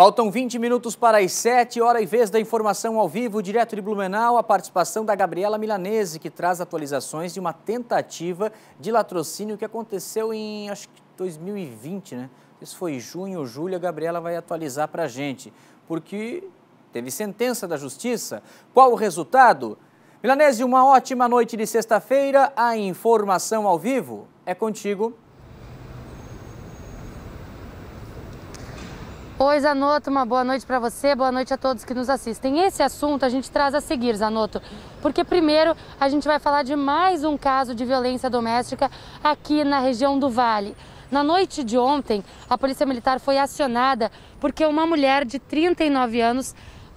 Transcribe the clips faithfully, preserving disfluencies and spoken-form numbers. Faltam vinte minutos para as sete, hora e vez da informação ao vivo, direto de Blumenau, a participação da Gabriela Milanese, que traz atualizações de uma tentativa de latrocínio que aconteceu em, acho que, dois mil e vinte, né? Isso foi junho ou julho, a Gabriela vai atualizar para a gente, porque teve sentença da Justiça. Qual o resultado? Milanese, uma ótima noite de sexta-feira, a informação ao vivo é contigo. Oi, Zanotto, uma boa noite para você, boa noite a todos que nos assistem. Esse assunto a gente traz a seguir, Zanotto, porque primeiro a gente vai falar de mais um caso de violência doméstica aqui na região do Vale. Na noite de ontem, a Polícia Militar foi acionada porque uma mulher de trinta e nove anos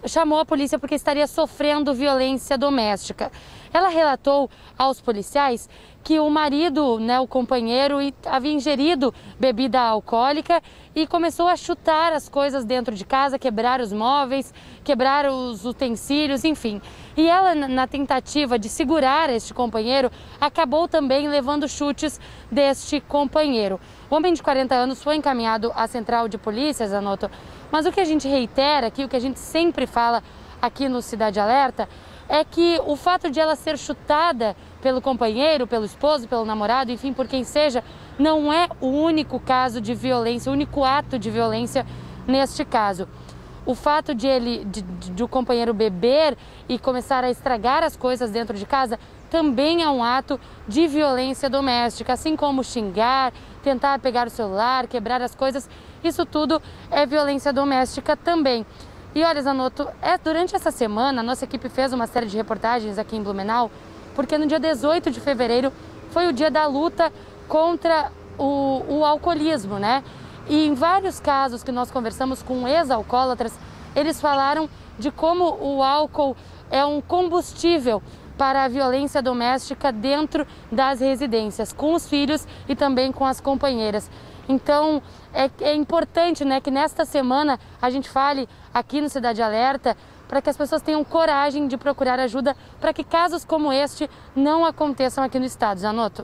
chamou a polícia porque estaria sofrendo violência doméstica. Ela relatou aos policiais que o marido, né, o companheiro, havia ingerido bebida alcoólica e começou a chutar as coisas dentro de casa, quebrar os móveis, quebrar os utensílios, enfim. E ela, na tentativa de segurar este companheiro, acabou também levando chutes deste companheiro. O homem de quarenta anos foi encaminhado à central de polícia, Zanotto, mas o que a gente reitera aqui, o que a gente sempre fala aqui no Cidade Alerta, é que o fato de ela ser chutada pelo companheiro, pelo esposo, pelo namorado, enfim, por quem seja, não é o único caso de violência, o único ato de violência neste caso. O fato de ele, de, de o companheiro beber e começar a estragar as coisas dentro de casa também é um ato de violência doméstica, assim como xingar, tentar pegar o celular, quebrar as coisas, isso tudo é violência doméstica também. E olha, Zanotto, é, durante essa semana a nossa equipe fez uma série de reportagens aqui em Blumenau, porque no dia dezoito de fevereiro foi o dia da luta contra o, o alcoolismo, né? E em vários casos que nós conversamos com ex-alcoólatras, eles falaram de como o álcool é um combustível para a violência doméstica dentro das residências, com os filhos e também com as companheiras. Então, é, é importante, né, que nesta semana a gente fale aqui no Cidade Alerta para que as pessoas tenham coragem de procurar ajuda para que casos como este não aconteçam aqui no estado. Zanotto.